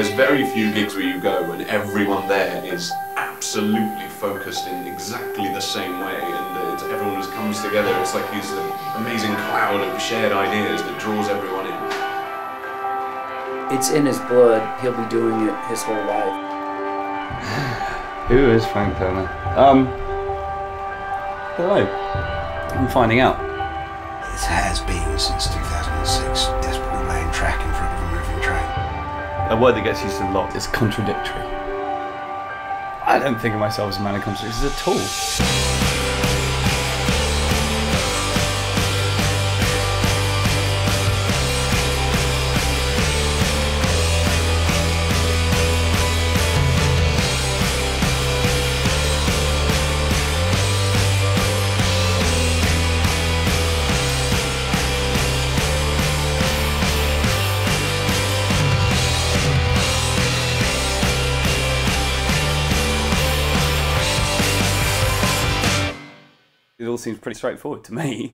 There's very few gigs where you go and everyone there is absolutely focused in exactly the same way, and it's, everyone just comes together. It's like this amazing cloud of shared ideas that draws everyone in. It's in his blood. He'll be doing it his whole life. Who is Frank Turner? Hello. I'm finding out. It has been since 2006, desperately laying track in front of a moving train. A word that gets used a lot is contradictory. I don't think of myself as a man of contradictions at all. It all seems pretty straightforward to me.